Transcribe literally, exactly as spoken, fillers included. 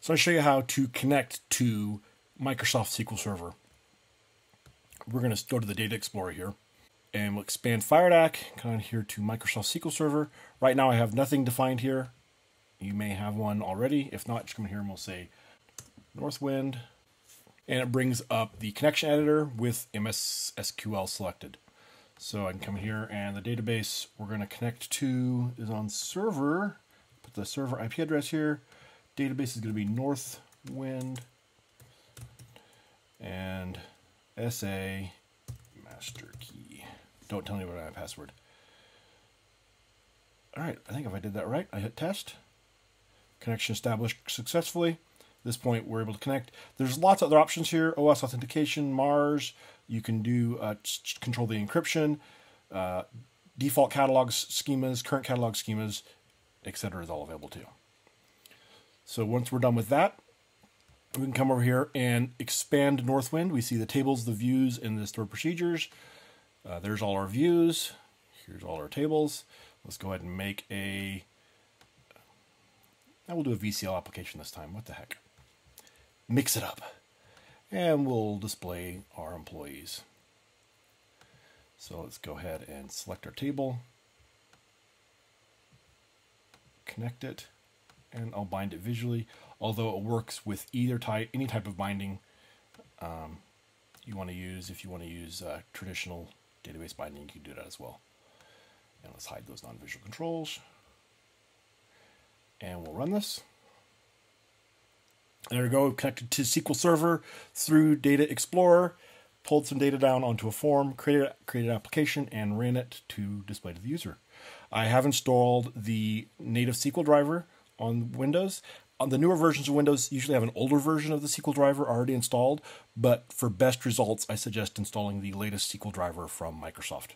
So I'll show you how to connect to Microsoft S Q L Server. We're going to go to the Data Explorer here, and we'll expand FireDAC, come on here to Microsoft S Q L Server. Right now I have nothing defined here. You may have one already. If not, just come in here and we'll say Northwind. And it brings up the connection editor with M S S Q L selected. So I can come here, and the database we're going to connect to is on server. Put the server I P address here. Database is going to be Northwind and S A master key. Don't tell me what my password. All right, I think if I did that right, I hit test. Connection established successfully. At this point, we're able to connect. There's lots of other options here: O S authentication, Mars. You can do uh, control the encryption, uh, default catalog schemas, current catalog schemas, et cetera is all available too. So once we're done with that, we can come over here and expand Northwind. We see the tables, the views, and the stored procedures. Uh, there's all our views. Here's all our tables. Let's go ahead and make a... I will do a V C L application this time. What the heck? Mix it up. And we'll display our employees. So let's go ahead and select our table. Connect it. And I'll bind it visually, although it works with either type, any type of binding um, you want to use. If you want to use uh, traditional database binding, you can do that as well. And let's hide those non-visual controls. And we'll run this. There we go, connected to S Q L Server through Data Explorer, pulled some data down onto a form, created, created an application, and ran it to display to the user. I have installed the native S Q L driver on Windows. On the newer versions of Windows, usually have an older version of the S Q L driver already installed, but for best results, I suggest installing the latest S Q L driver from Microsoft.